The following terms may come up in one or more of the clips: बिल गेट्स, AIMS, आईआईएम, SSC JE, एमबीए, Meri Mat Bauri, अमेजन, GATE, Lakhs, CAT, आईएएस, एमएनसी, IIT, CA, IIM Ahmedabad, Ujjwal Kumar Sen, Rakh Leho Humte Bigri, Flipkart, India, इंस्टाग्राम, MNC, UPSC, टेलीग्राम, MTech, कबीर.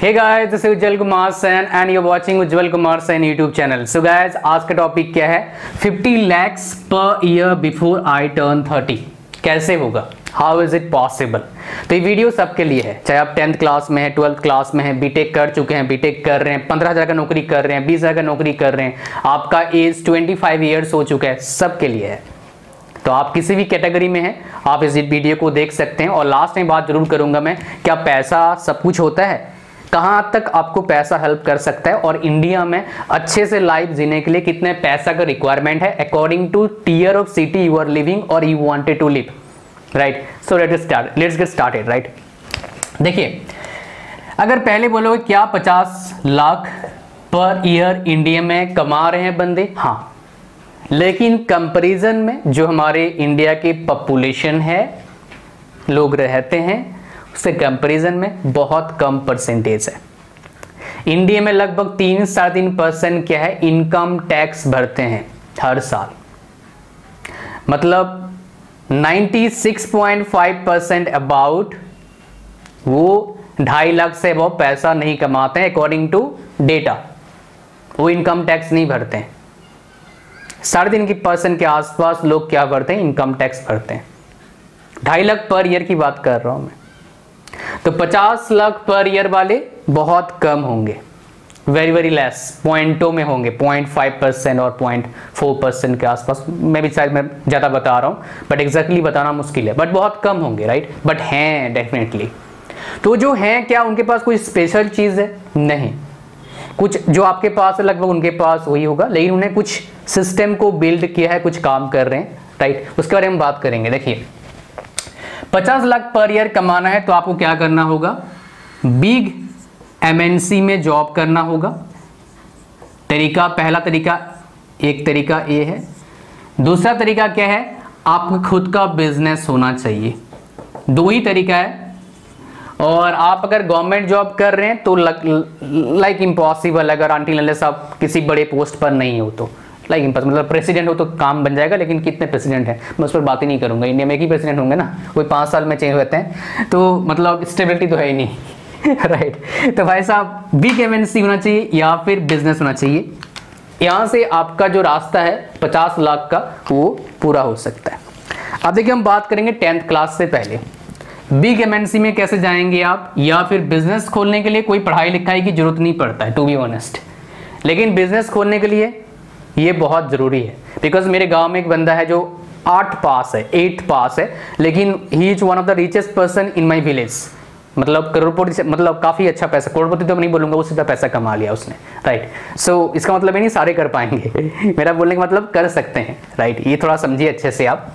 Hey guys, this is Ujjwal Kumar Sen and you are watching Ujjwal Kumar Sen YouTube channel. So guys, आज का topic क्या है? 50 लाख पर ईयर बिफोर आई टर्न 30 कैसे होगा? How is it possible? तो ये वीडियो सबके लिए है, चाहे आप 10th क्लास में हैं, 12th क्लास में हैं, बीटेक कर चुके हैं, बीटेक कर रहे हैं, 15,000 का नौकरी कर रहे हैं, 20,000 का नौकरी कर रहे हैं, आपका एज 25 ईयर्स हो चुका है, सबके लिए है। तो आप किसी भी कैटेगरी में हैं, आप इस वीडियो को देख सकते हैं। और लास्ट में बात जरूर करूंगा मैं, क्या पैसा सब कुछ होता है? कहाँ तक आपको पैसा हेल्प कर सकता है और इंडिया में अच्छे से लाइफ जीने के लिए कितने पैसा का रिक्वायरमेंट है according to tier of city you are living और you wanted to live, right? So let's get started, right? देखिए, अगर पहले बोलोगे क्या 50 लाख पर ईयर इंडिया में कमा रहे हैं बंदे? हाँ, लेकिन कंपेरिजन में जो हमारे इंडिया की पॉपुलेशन है, लोग रहते हैं, उससे कंपेरिजन में बहुत कम परसेंटेज है। इंडिया में लगभग 3-3.5% क्या है, इनकम टैक्स भरते हैं हर साल। मतलब 96.5% अबाउट वो 2.5 लाख से वो पैसा नहीं कमाते हैं अकॉर्डिंग टू डेटा, वो इनकम टैक्स नहीं भरते हैं। 3.5% के आसपास लोग क्या भरते हैं? इनकम टैक्स भरते हैं। 2.5 लाख पर ईयर की बात कर रहा हूं मैं, तो 50 लाख पर ईयर वाले बहुत कम होंगे, वेरी वेरी लेस, पॉइंटों में होंगे, 0.5% और 0.4% के आसपास। मैं भी शायद मैं ज़्यादा बता रहा हूँ, बट एग्जैक्टली बताना मुश्किल है, बट बहुत कम होंगे, राइट? बट हैं डेफिनेटली। तो जो हैं, क्या उनके पास कोई स्पेशल चीज़ है? नहीं, कुछ जो आपके पास है लगभग उनके पास वही होगा, लेकिन उन्हें कुछ सिस्टम को बिल्ड किया है, कुछ काम कर रहे हैं, राइट? उसके बारे में बात करेंगे। देखिए, 50 लाख पर ईयर कमाना है तो आपको क्या करना होगा? बिग एमएनसी में जॉब करना होगा। तरीका, पहला तरीका, एक तरीका ये है। दूसरा तरीका क्या है? आपको खुद का बिजनेस होना चाहिए। दो ही तरीका है। और आप अगर गवर्नमेंट जॉब कर रहे हैं तो लाइक इम्पॉसिबल, अगर आंटी अनलेस आप किसी बड़े पोस्ट पर नहीं हो तो, लाइक मतलब प्रेसिडेंट हो तो काम बन जाएगा, लेकिन कितने प्रेसिडेंट हैं मैं उस पर बात ही नहीं करूंगा। इंडिया में एक ही प्रेसिडेंट होंगे ना, कोई 5 साल में चेंज होते हैं, तो मतलब स्टेबिलिटी तो है ही नहीं, राइट? तो भाई साहब, बिग एमएनसी होना चाहिए या फिर बिजनेस होना चाहिए। यहाँ से आपका जो रास्ता है 50 लाख का वो पूरा हो सकता है। अब देखिए, हम बात करेंगे 10th क्लास से पहले बिग एमएनसी में कैसे जाएंगे आप, या फिर बिजनेस खोलने के लिए कोई पढ़ाई लिखाई की जरूरत नहीं पड़ता है, टू बी ऑनेस्ट। लेकिन बिजनेस खोलने के लिए ये बहुत ज़रूरी है, बिकॉज मेरे गांव में एक बंदा है जो 8th पास है, लेकिन he is one of the richest person in my village. मतलब करोड़पति से, मतलब काफ़ी अच्छा पैसा, करोड़पति तो मैं नहीं बोलूँगा, उससे पैसा कमा लिया उसने, राइट? सो इसका मतलब ये नहीं सारे कर पाएंगे, मेरा बोलने का मतलब कर सकते हैं, राइट? ये थोड़ा समझिए अच्छे से आप,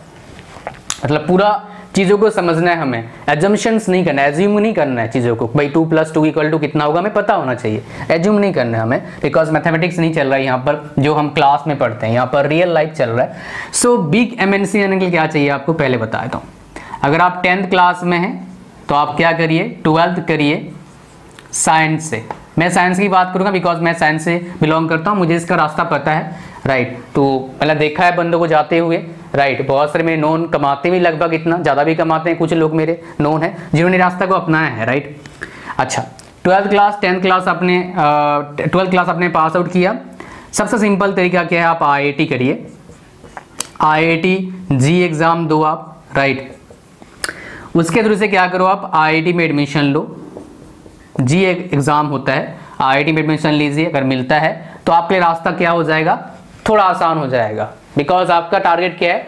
मतलब पूरा चीज़ों को समझना है हमें, एजम्पशंस नहीं करना, एज्यूम नहीं करना है चीज़ों को। भाई 2+2 कितना होगा हमें पता होना चाहिए, एज्यूम नहीं करना है हमें, बिकॉज मैथमेटिक्स नहीं चल रहा है यहाँ पर जो हम क्लास में पढ़ते हैं, यहाँ पर रियल लाइफ चल रहा है। सो बिग एमएनसी आने के लिए क्या चाहिए आपको, पहले बता देता हूँ। अगर आप 10th क्लास में हैं तो आप क्या करिए, 12th करिए साइंस से। मैं साइंस की बात करूँगा बिकॉज मैं साइंस से बिलोंग करता हूँ, मुझे इसका रास्ता पता है, राइट? तो मैंने देखा है बंदों को जाते हुए, राइट? बहुत सारे मेरे नॉन कमाते भी लगभग इतना, ज़्यादा भी कमाते हैं कुछ लोग मेरे नॉन हैं जिन्होंने रास्ता को अपनाया है, राइट? अच्छा, 12th क्लास आपने पास आउट किया, सबसे सिंपल तरीका क्या है? आप IIT करिए, IIT जी एग्ज़ाम दो आप, राइट? उसके थ्रू से क्या करो आप, IIT में एडमिशन लो, जी एग्ज़ाम होता है, IIT में एडमिशन लीजिए। अगर मिलता है तो आपके रास्ता क्या हो जाएगा, थोड़ा आसान हो जाएगा, बिकॉज आपका टारगेट क्या है,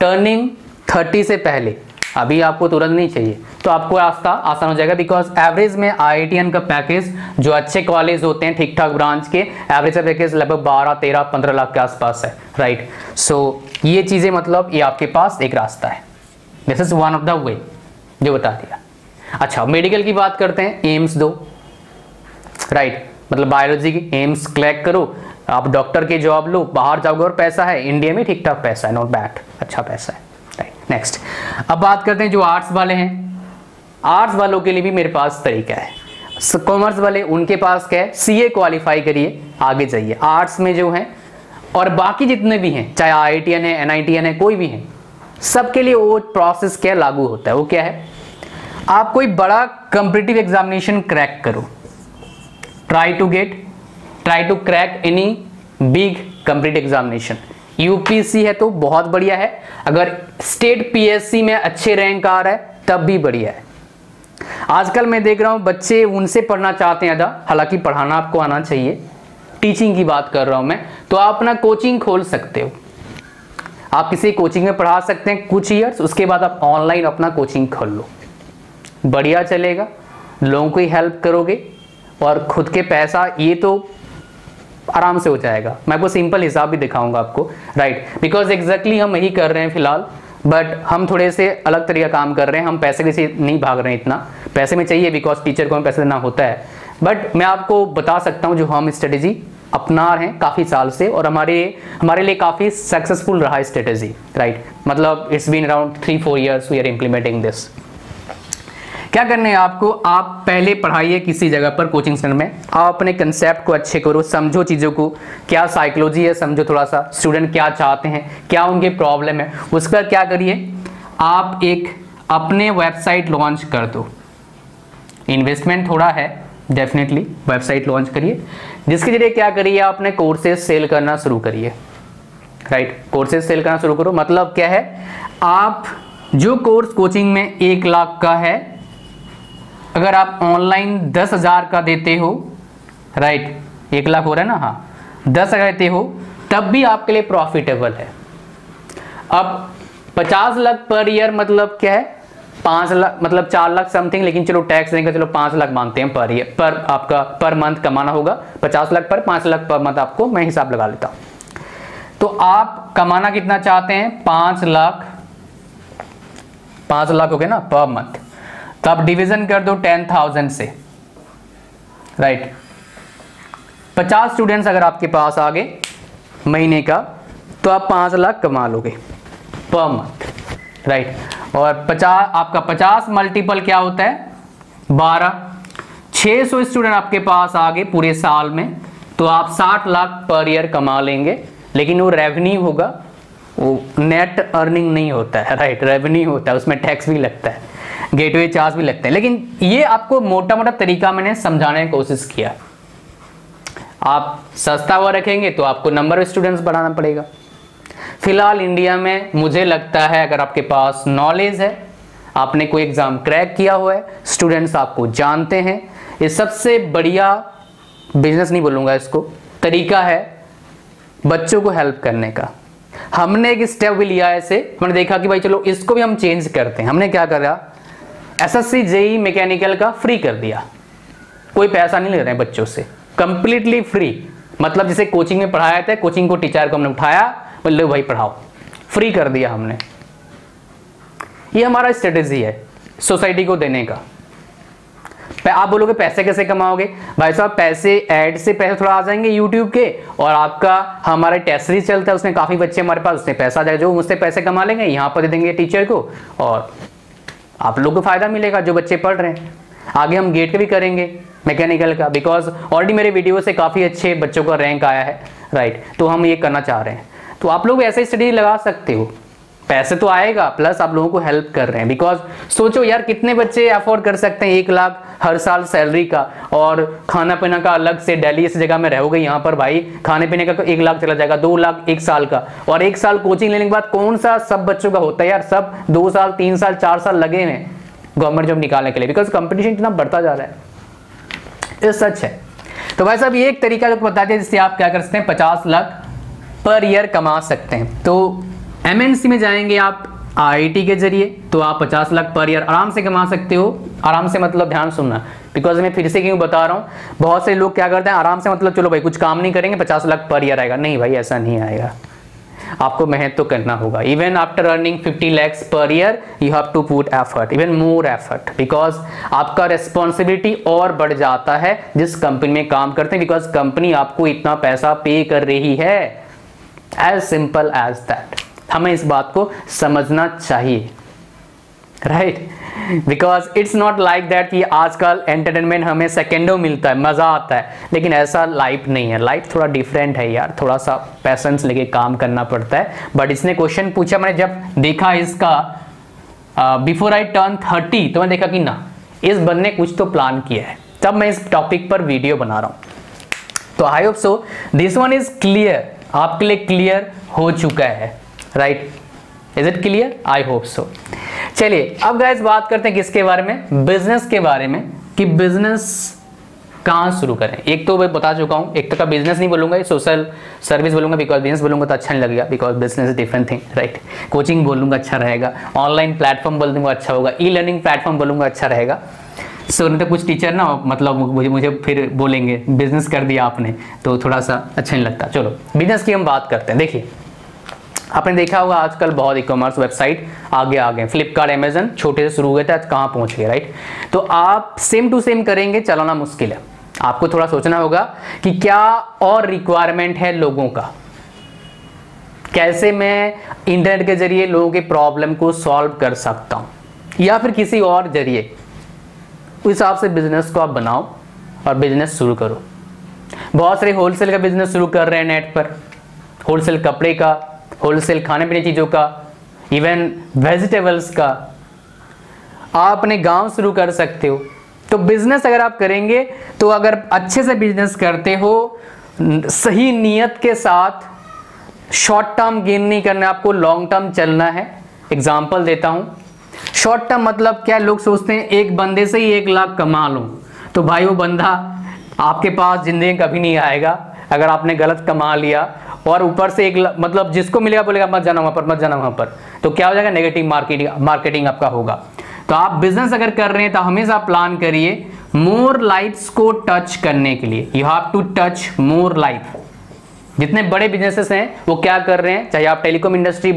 टर्निंग 30 से पहले। अभी आपको तुरंत नहीं चाहिए, तो आपको रास्ता आसान हो जाएगा, बिकॉज एवरेज में IITN का पैकेज, जो अच्छे कॉलेज होते हैं ठीक ठाक ब्रांच के, एवरेज का पैकेज लगभग 12-13-15 लाख के आसपास है, राइट? सो ये चीज़ें, मतलब ये आपके पास एक रास्ता है, this is one of the way जो बता दिया। अच्छा, मेडिकल की बात करते हैं, एम्स दो, राइट? मतलब बायोलॉजी की एम्स क्लैक करो, आप डॉक्टर की जॉब लो, बाहर जाओगे और पैसा है, इंडिया में ठीक ठाक पैसा है, नॉट बैड, अच्छा पैसा है, राइट? नेक्स्ट, अब बात करते हैं जो आर्ट्स वाले हैं। आर्ट्स वालों के लिए भी मेरे पास तरीका है। कॉमर्स वाले, उनके पास क्या है, CA क्वालिफाई करिए, आगे जाइए। आर्ट्स में जो हैं और बाकी जितने भी हैं, चाहे IITN है, NITN है, कोई भी हैं, सबके लिए वो प्रोसेस क्या लागू होता है, वो क्या है, आप कोई बड़ा कॉम्पिटिटिव एग्जामिनेशन क्रैक करो, try to crack any big complete examination. UPSC है तो बहुत बढ़िया है, अगर स्टेट पीएससी में अच्छे रैंक आ रहा है तब भी बढ़िया है। आजकल मैं देख रहा हूँ बच्चे उनसे पढ़ना चाहते हैं ज़्यादा, हालांकि पढ़ाना आपको आना चाहिए, टीचिंग की बात कर रहा हूँ मैं, तो आप अपना कोचिंग खोल सकते हो, आप किसी कोचिंग में पढ़ा सकते हैं कुछ ईयर्स, उसके बाद आप ऑनलाइन अपना कोचिंग खोल लो, बढ़िया चलेगा, लोगों की हेल्प करोगे और खुद के पैसा ये तो आराम से हो जाएगा। मैं आपको सिंपल हिसाब भी दिखाऊंगा आपको, राइट, बिकॉज एग्जैक्टली हम यही कर रहे हैं फिलहाल, बट हम थोड़े से अलग तरीका काम कर रहे हैं, हम पैसे किसी नहीं भाग रहे हैं, इतना पैसे में चाहिए बिकॉज टीचर को हमें पैसे देना होता है, बट मैं आपको बता सकता हूँ जो हम स्ट्रेटेजी अपना रहे हैं काफ़ी साल से और हमारे लिए काफ़ी सक्सेसफुल रहा स्ट्रेटेजी, राइट, मतलब it's been around 3-4 years we are implementing this. क्या करना है आपको, आप पहले पढ़ाइए किसी जगह पर कोचिंग सेंटर में, आप अपने कंसेप्ट को अच्छे करो, समझो चीज़ों को, क्या साइकोलॉजी है समझो थोड़ा सा, स्टूडेंट क्या चाहते हैं, क्या उनके प्रॉब्लम है, उसके बाद क्या करिए आप एक अपने वेबसाइट लॉन्च कर दो, इन्वेस्टमेंट थोड़ा है डेफिनेटली, वेबसाइट लॉन्च करिए जिसके जरिए क्या करिए आप अपने कोर्सेज सेल करना शुरू करिए, राइट, कोर्सेज सेल करना शुरू करो, मतलब क्या है, आप जो कोर्स कोचिंग में 1 लाख का है अगर आप ऑनलाइन 10,000 का देते हो, राइट, 1 लाख हो रहा है ना, हाँ 10,000 देते हो तब भी आपके लिए प्रॉफिटेबल है। अब 50 लाख पर ईयर मतलब क्या है, 5 लाख मतलब 4 लाख समथिंग, लेकिन चलो टैक्स देंगे, चलो 5 लाख मानते हैं पर ईयर पर आपका पर मंथ कमाना होगा, 50 लाख पर 5 लाख पर मंथ आपको मैं हिसाब लगा लेता हूँ, तो आप कमाना कितना चाहते हैं, 5 लाख, 5 लाख हो गया ना पर मंथ, तो आप डिवीजन कर दो 10,000 से, राइट, 50 स्टूडेंट्स अगर आपके पास आ गए महीने का तो आप 5 लाख कमा लोगे पर मंथ, राइट, और 50 आपका 50 मल्टीपल क्या होता है 12, 600 स्टूडेंट आपके पास आ गए पूरे साल में तो आप 60 लाख पर ईयर कमा लेंगे, लेकिन वो रेवेन्यू होगा, वो नेट अर्निंग नहीं होता है, राइट, रेवेन्यू होता है, उसमें टैक्स भी लगता है, गेटवे चार्ज भी लगते हैं, लेकिन ये आपको मोटा मोटा तरीका मैंने समझाने की कोशिश किया। आप सस्ता हुआ रखेंगे तो आपको नंबर ऑफ स्टूडेंट्स बढ़ाना पड़ेगा। फिलहाल इंडिया में मुझे लगता है अगर आपके पास नॉलेज है, आपने कोई एग्जाम क्रैक किया हुआ है, स्टूडेंट्स आपको जानते हैं, ये सबसे बढ़िया बिजनेस नहीं बोलूँगा इसको, तरीका है बच्चों को हेल्प करने का। हमने एक स्टेप भी लिया ऐसे, हमने देखा कि भाई चलो इसको भी हम चेंज करते हैं, हमने क्या करा SSC JE मैकेनिकल का फ्री कर दिया, कोई पैसा नहीं ले रहे हैं बच्चों से, कंप्लीटली फ्री, मतलब जिसे कोचिंग में पढ़ाया था कोचिंग को टीचर को हमने उठाया बोले भाई पढ़ाओ, फ्री कर दिया हमने। ये हमारा स्ट्रेटेजी है सोसाइटी को देने का। आप बोलोगे पैसे कैसे कमाओगे, भाई साहब पैसे ऐड से पैसे थोड़ा आ जाएंगे यूट्यूब के, और आपका हमारे टेस्ट सीरीज चलता है उसमें काफ़ी बच्चे हमारे पास, उसमें पैसा जाए जो मुझसे पैसे कमा लेंगे, यहाँ पर दे देंगे टीचर को और आप लोगों को फ़ायदा मिलेगा जो बच्चे पढ़ रहे हैं। आगे हम गेट का भी करेंगे मैकेनिकल का, बिकॉज ऑलरेडी मेरे वीडियो से काफ़ी अच्छे बच्चों का रैंक आया है, राइट, तो हम ये करना चाह रहे हैं। तो आप लोग ऐसे स्टडी लगा सकते हो, पैसे तो आएगा प्लस आप लोगों को हेल्प कर रहे हैं, बिकॉज सोचो यार कितने बच्चे अफोर्ड कर सकते हैं 1 लाख हर साल सैलरी का, और खाना पीना का अलग से, दिल्ली इस जगह में रहोगे यहाँ पर भाई खाने पीने का 1 लाख चला जाएगा, 2 लाख 1 साल का, और 1 साल कोचिंग लेने के बाद कौन सा सब बच्चों का होता है यार, सब 2 साल 3 साल 4 साल लगे हैं गवर्नमेंट जॉब निकालने के लिए, बिकॉज कंपटीशन इतना बढ़ता जा रहा है, ये सच है। तो भाई साहब ये एक तरीका आपको बता दें जिससे आप क्या कर सकते हैं 50 लाख पर ईयर कमा सकते हैं। तो MNC में जाएंगे आप IIT के जरिए तो आप 50 लाख पर ईयर आराम से कमा सकते हो, आराम से मतलब ध्यान सुनना, बिकॉज मैं फिर से क्यों बता रहा हूँ, बहुत से लोग क्या करते हैं आराम से मतलब चलो भाई कुछ काम नहीं करेंगे 50 लाख पर ईयर आएगा, नहीं भाई ऐसा नहीं आएगा, आपको मेहनत तो करना होगा। इवन आफ्टर अर्निंग 50 लैक्स पर year you have to put effort, even more effort, because आपका रेस्पॉन्सिबिलिटी और बढ़ जाता है जिस कंपनी में काम करते हैं, बिकॉज कंपनी आपको इतना पैसा पे कर रही है, एज सिंपल एज दैट। हमें इस बात को समझना चाहिए, right, because it's not like that कि आजकल एंटरटेनमेंट हमें सेकेंडों मिलता है, मज़ा आता है, लेकिन ऐसा लाइफ नहीं है, लाइफ थोड़ा डिफरेंट है यार, थोड़ा सा पैसेंस लेके काम करना पड़ता है। बट इसने क्वेश्चन पूछा, मैंने जब देखा इसका बिफोर आई टर्न 30 तो मैंने देखा कि ना इस बंदे ने कुछ तो प्लान किया है, तब मैं इस टॉपिक पर वीडियो बना रहा हूँ। तो I hope so this one is clear, आपके लिए क्लियर हो चुका है, right? Is it clear? I hope so. चलिए अब गाइस बात करते हैं किसके बारे में, बिजनेस के बारे में, कि बिजनेस कहाँ शुरू करें। एक तो मैं बता चुका हूँ, एक तो का बिजनेस नहीं बोलूंगा, सोशल सर्विस बोलूंगा, बिकॉज बिजनेस बोलूंगा तो अच्छा नहीं लगेगा, because business is different thing, right? Coaching बोलूंगा अच्छा रहेगा, ऑनलाइन प्लेटफॉर्म बोल दूंगा अच्छा होगा, ई लर्निंग प्लेटफॉर्म बोलूंगा अच्छा रहेगा। सो नहीं तो कुछ टीचर ना मतलब मुझे फिर बोलेंगे बिजनेस कर दिया आपने, तो थोड़ा सा अच्छा नहीं लगता। चलो बिजनेस की हम बात करते हैं। देखिए आपने देखा होगा आजकल बहुत ई कॉमर्स वेबसाइट आगे आ गए, फ्लिपकार्ट अमेजन छोटे से शुरू हुए थे, आज कहाँ पहुँच गए, राइट? तो आप सेम टू सेम करेंगे चलाना मुश्किल है। आपको थोड़ा सोचना होगा कि क्या और रिक्वायरमेंट है लोगों का, कैसे मैं इंटरनेट के जरिए लोगों के प्रॉब्लम को सॉल्व कर सकता हूँ या फिर किसी और जरिए। उस हिसाब से बिजनेस को आप बनाओ और बिजनेस शुरू करो। बहुत सारे होलसेल का बिजनेस शुरू कर रहे हैं नेट पर, होलसेल कपड़े का, होलसेल खाने पीने चीज़ों का, इवन वेजिटेबल्स का। आप अपने गांव शुरू कर सकते हो। तो बिजनेस अगर आप करेंगे तो अगर अच्छे से बिजनेस करते हो, सही नीयत के साथ, शॉर्ट टर्म गेन नहीं करना, आपको लॉन्ग टर्म चलना है। एग्जाम्पल देता हूँ, शॉर्ट टर्म मतलब क्या, लोग सोचते हैं एक बंदे से ही 1 लाख कमा लूँ, तो भाई वो बंदा आपके पास जिंदगी कभी नहीं आएगा अगर आपने गलत कमा लिया। और ऊपर से मतलब जिसको मिलेगा बोलेगा मत जाना वहाँ पर, मत जाना वहाँ पर, तो क्या हो जाएगा, नेगेटिव मार्केटिंग आपका होगा। तो आप बिजनेस अगर कर रहे हैं तो हमेशा प्लान करिए मोर लाइफ्स को टच करने के लिए। You have to touch more life. जितने बड़े बिजनेसेस हैं वो क्या कर रहे हैं, चाहे आप टेलीकॉम इंडस्ट्री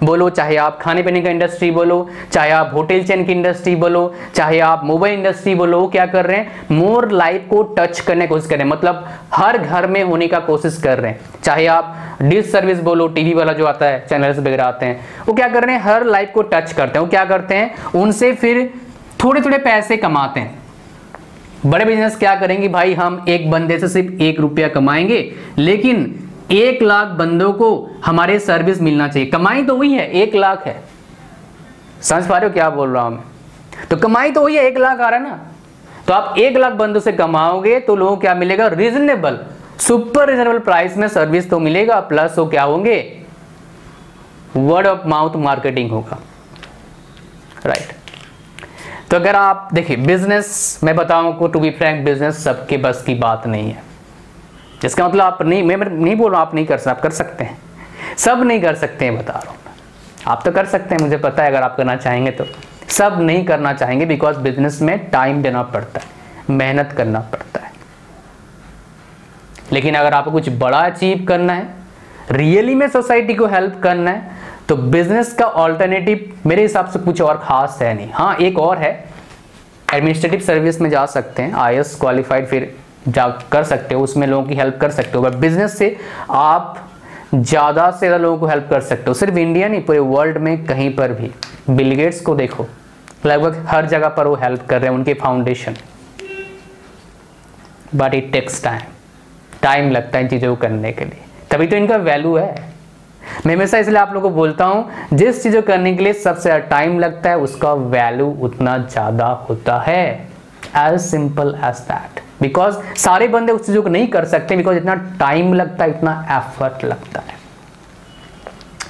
बोलो, चाहे आप खाने पीने का इंडस्ट्री बोलो, चाहे आप होटल चेन की इंडस्ट्री बोलो, चाहे आप मोबाइल इंडस्ट्री बोलो, वो क्या कर रहे हैं, मोर लाइफ को टच करने की कोशिश कर रहे हैं, मतलब हर घर में होने का कोशिश कर रहे हैं। चाहे आप डिश सर्विस बोलो, टीवी वाला जो आता है, चैनल्स वगैरह आते हैं, वो क्या कर रहे हैं, हर लाइफ को टच करते हैं। वो क्या करते हैं, उनसे फिर थोड़े थोड़े पैसे कमाते हैं। बड़े बिजनेस क्या करेंगे, भाई हम एक बंदे से सिर्फ 1 रुपया कमाएंगे, लेकिन 1 लाख बंदों को हमारे सर्विस मिलना चाहिए। कमाई तो वही है, 1 लाख है, समझ पा रहे हो क्या बोल रहा हूं मैं? तो कमाई तो वही है, 1 लाख आ रहा है ना। तो आप 1 लाख बंदों से कमाओगे तो लोगों को क्या मिलेगा, रीजनेबल, सुपर रीजनेबल प्राइस में सर्विस तो मिलेगा, प्लस वो क्या होंगे, वर्ड ऑफ माउथ मार्केटिंग होगा, राइट? तो अगर आप देखिए बिजनेस, मैं बताऊं को टू बी फ्रैंक, बिजनेस सबके बस की बात नहीं है। इसका मतलब आप नहीं, मैं नहीं बोल रहा हूं आप नहीं कर सकते, आप कर सकते हैं, सब नहीं कर सकते हैं, बता रहा हूं आप तो कर सकते हैं, मुझे पता है अगर आप करना चाहेंगे तो। सब नहीं करना चाहेंगे, बिकॉज बिजनेस में टाइम देना पड़ता है, मेहनत करना पड़ता है। लेकिन अगर आपको कुछ बड़ा अचीव करना है, रियली में सोसाइटी को हेल्प करना है, तो बिजनेस का ऑल्टरनेटिव मेरे हिसाब से कुछ और खास है नहीं। हाँ एक और है, एडमिनिस्ट्रेटिव सर्विस में जा सकते हैं, आईएएस क्वालिफाइड फिर जा कर सकते हो, उसमें लोगों की हेल्प कर सकते हो। बट बिजनेस से आप ज़्यादा से ज़्यादा लोगों को हेल्प कर सकते हो, सिर्फ इंडिया नहीं पूरे वर्ल्ड में कहीं पर भी। बिल गेट्स को देखो, लगभग हर जगह पर वो हेल्प कर रहे हैं, उनके foundation. But it takes time लगता है इन चीज़ों को करने के लिए, तभी तो इनका वैल्यू है। मैं हमेशा इसलिए आप लोगों को बोलता हूं, जिस चीज़ को करने के लिए सबसे ज़्यादा टाइम लगता है उसका वैल्यू उतना ज़्यादा होता है, as simple as that. Because सारे बंदे उस चीज़ों को नहीं कर सकते, बिकॉज इतना टाइम लगता है, इतना एफर्ट लगता है,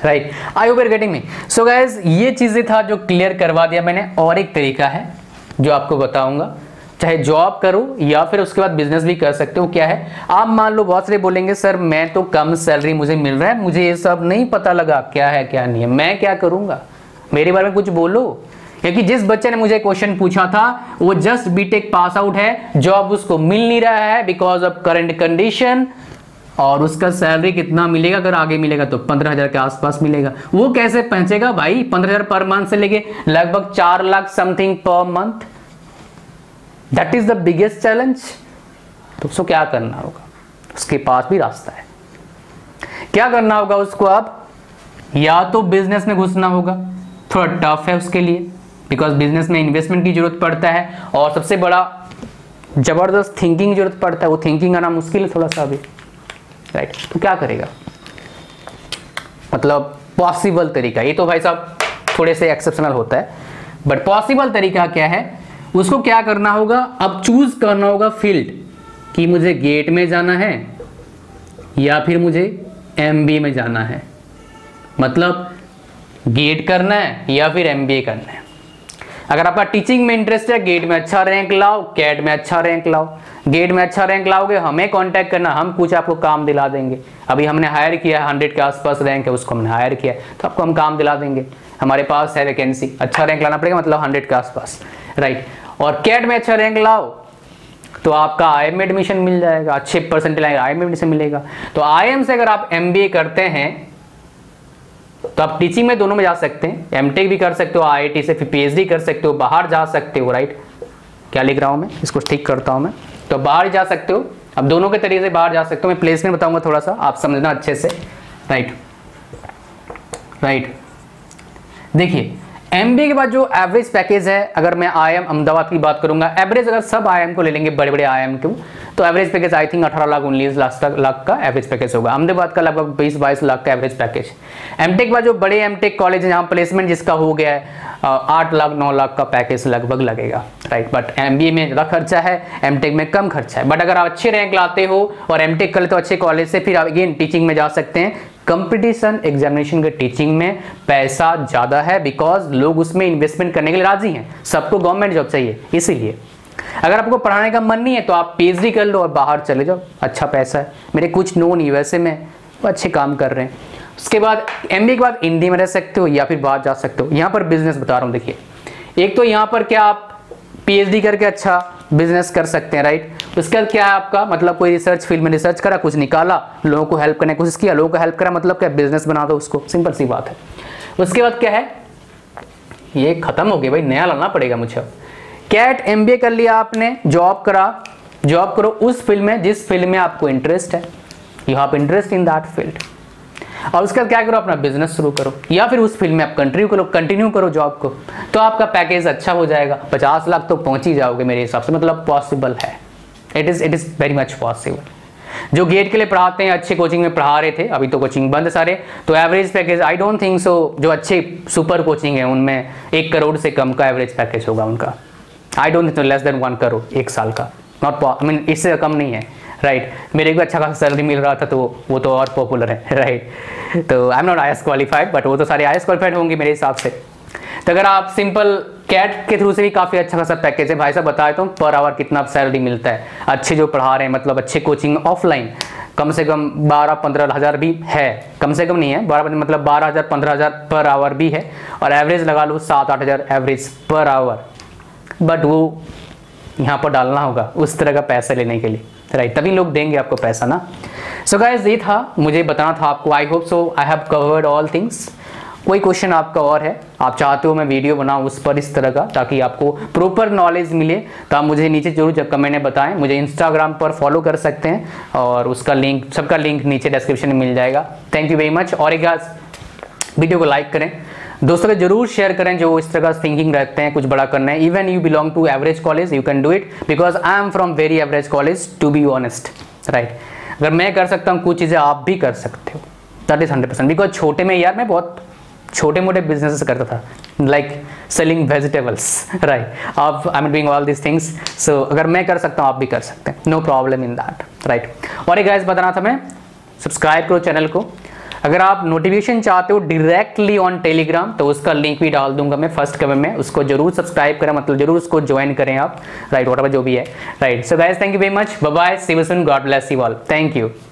right? I hope you are getting me. So guys ये चीज़ें था जो क्लियर करवा दिया मैंने, और एक तरीका है जो आपको बताऊंगा, चाहे जॉब करो या फिर उसके बाद बिजनेस भी कर सकते हो। क्या है, आप मान लो बहुत सारे बोलेंगे सर मैं तो कम सैलरी मुझे मिल रहा है, मुझे ये सब नहीं पता लगा क्या है क्या नहीं है, मैं क्या करूंगा, मेरे बारे में कुछ बोलो। क्योंकि जिस बच्चे ने मुझे क्वेश्चन पूछा था वो जस्ट बीटेक पास आउट है, जॉब उसको मिल नहीं रहा है बिकॉज ऑफ करंट कंडीशन, और उसका सैलरी कितना मिलेगा, अगर आगे मिलेगा तो 15,000 के आसपास मिलेगा। वो कैसे पहुंचेगा भाई, 15,000 पर मंथ से लेके लगभग 4 lakh something per month, that is the biggest challenge. तो उसको क्या करना होगा, उसके पास भी रास्ता है। क्या करना होगा उसको, आप या तो बिजनेस में घुसना होगा, थोड़ा टफ है उसके लिए, बिकॉज बिजनेस में इन्वेस्टमेंट की जरूरत पड़ता है और सबसे बड़ा जबरदस्त थिंकिंग की जरूरत पड़ता है, वो थिंकिंग आना मुश्किल है थोड़ा सा अभी, राइट? तो क्या करेगा, मतलब पॉसिबल तरीका, ये तो भाई साहब थोड़े से एक्सेप्शनल होता है, बट पॉसिबल तरीका क्या है, उसको क्या करना होगा, अब चूज करना होगा फील्ड कि मुझे गेट में जाना है या फिर मुझे एमबीए में जाना है, मतलब गेट करना है या फिर एमबीए करना है। अगर आपका टीचिंग में इंटरेस्ट है, गेट में अच्छा रैंक लाओ, कैट में अच्छा रैंक लाओ, गेट में अच्छा रैंक लाओगे, हमें कांटेक्ट करना, हम कुछ आपको काम दिला देंगे। अभी हमने हायर किया है, 100 के आसपास रैंक है, उसको हमने हायर किया है तो आपको हम काम दिला देंगे, हमारे पास है वैकेंसी। अच्छा रैंक लाना पड़ेगा, मतलब 100 के आसपास, राइट। और कैट में अच्छा रैंक लाओ तो आपका आईएम में एडमिशन मिल जाएगा, अच्छे परसेंटेज आएगा, आईएम में एडमिशन मिलेगा। तो आईएम से अगर आप एमबीए करते हैं तो आप टीचिंग में दोनों में जा सकते हैं, एमटेक भी कर सकते हो, आईआईटी से फिर पीएचडी कर सकते हो, बाहर जा सकते हो, राइट। क्या लिख रहा हूँ मैं, इसको ठीक करता हूँ मैं, तो बाहर जा सकते हो, अब दोनों के तरीके से बाहर जा सकते हो। मैं प्लेसमेंट बताऊंगा थोड़ा सा, आप समझना अच्छे से, राइट। देखिए एमबीए के बाद जो एवरेज पैकेज है, अगर मैं आईआईएम अहमदाबाद की बात करूंगा, एवरेज अगर सब आईआईएम को ले लेंगे, बड़े बड़े आईआईएम को, तो average package I think 18 lakh 19 lakh का एवरेज पैकेज होगा। अहमदाबाद का लगभग 20-22 लाख का एवरेज पैकेज। एमटेक के बाद जो बड़े एमटेक कॉलेज है जहाँ प्लेसमेंट जिसका हो गया है, 8 लाख 9 लाख का पैकेज लगभग लगेगा, राइट। बट एमबीए में ज़्यादा खर्चा है, एमटेक में कम खर्चा है। बट अगर आप अच्छे रैंक लाते हो और एमटेक कर लेते हो अच्छे कॉलेज से, फिर आप अगेन टीचिंग में जा सकते हैं। कंपटीशन एग्जामिनेशन के टीचिंग में पैसा ज़्यादा है, बिकॉज लोग उसमें इन्वेस्टमेंट करने के लिए राजी हैं, सबको गवर्नमेंट जॉब चाहिए। इसीलिए अगर आपको पढ़ाने का मन नहीं है तो आप पीएचडी कर लो और बाहर चले जाओ, अच्छा पैसा है। मेरे कुछ नॉन यूएसए में वो अच्छे काम कर रहे हैं। उसके बाद एमबीए के बाद इंडिया में रह सकते हो या फिर बाहर जा सकते हो। यहाँ पर बिजनेस बता रहा हूँ, देखिए एक तो यहाँ पर क्या आप पीएचडी करके अच्छा बिजनेस कर सकते हैं, राइट। उसके बाद क्या है आपका, मतलब कोई रिसर्च फील्ड में रिसर्च करा, कुछ निकाला, लोगों को हेल्प करने की कोशिश किया, लोगों को हेल्प करा, मतलब क्या बिजनेस बना दो उसको, सिंपल सी बात है। उसके बाद क्या है, ये खत्म हो गया भाई, नया लाना पड़ेगा मुझे। कैट एमबीए कर लिया आपने, जॉब करा, जॉब करो उस फील्ड में जिस फील्ड में आपको इंटरेस्ट है, you have interest in that field. और उसके बाद क्या करो, अपना बिजनेस शुरू करो या फिर उस फील्ड में आप कंटिन्यू करो जॉब को, तो आपका पैकेज अच्छा हो जाएगा। 50 लाख तो पहुंच ही जाओगे मेरे हिसाब से, मतलब पॉसिबल है, it is very much possible. जो गेट के लिए पढ़ाते हैं, अच्छे कोचिंग में पढ़ा रहे थे, अभी तो कोचिंग बंद सारे, तो average package I don't think so, जो अच्छे सुपर कोचिंग है उनमें 1 करोड़ से कम का एवरेज पैकेज होगा उनका। I don't think less than 1 crore एक साल का, नॉट आई मीन इससे कम नहीं है, राइट। मेरे को अच्छा खासा सैलरी मिल रहा था तो वो तो और पॉपुलर है, राइट। तो I am not आईएएस qualified, but वो तो सारे आईएएस क्वालिफाइड होंगे मेरे हिसाब से। तो अगर आप सिंपल कैट के थ्रू से भी काफ़ी अच्छा खासा पैकेज है, भाई साहब बता देता हूँ पर आवर कितना सैलरी मिलता है, अच्छे जो पढ़ा रहे हैं, मतलब अच्छे कोचिंग ऑफलाइन, कम से कम 12-15 हज़ार भी है, कम से कम नहीं है, 12 मतलब 12,000-15,000 पर आवर भी है, और एवरेज लगा लो 7-8 हज़ार एवरेज पर आवर। बट वो यहाँ पर डालना होगा उस तरह का पैसा लेने के लिए, राइट, तभी लोग देंगे आपको पैसा ना। सो गाइज ये था, मुझे बताना था आपको। I hope so I have covered all things. कोई क्वेश्चन आपका और है, आप चाहते हो मैं वीडियो बनाऊं उस पर इस तरह का, ताकि आपको प्रॉपर नॉलेज मिले, तो आप मुझे नीचे जरूर जब कमेंट में बताएं। मुझे इंस्टाग्राम पर फॉलो कर सकते हैं और उसका लिंक, सबका लिंक नीचे डिस्क्रिप्शन में मिल जाएगा। Thank you very much. और एक वीडियो को लाइक करें, दोस्तों को जरूर शेयर करें जो इस तरह का थिंकिंग रखते हैं, कुछ बड़ा करना है। Even you belong to average college, you can do it, because I am from very average college to be honest, right. अगर मैं कर सकता हूँ कुछ चीज़ें, आप भी कर सकते हो, दैट इज़ 100%। बिकॉज छोटे में यार मैं बहुत छोटे मोटे बिजनेसेस करता था, लाइक सेलिंग वेजिटेबल्स, राइट। अब I am doing all this things, so अगर मैं कर सकता हूँ आप भी कर सकते हैं, no problem in that, right. और एक गाइस बताना था मैं, सब्सक्राइब करो चैनल को। अगर आप नोटिफिकेशन चाहते हो डायरेक्टली ऑन टेलीग्राम, तो उसका लिंक भी डाल दूंगा मैं फर्स्ट कमेंट में, उसको जरूर सब्सक्राइब करें, मतलब जरूर उसको ज्वाइन करें आप, राइट, व्हाटएवर जो भी है, right. So guys thank you very much, bye bye, see you soon. God bless you all. Thank you.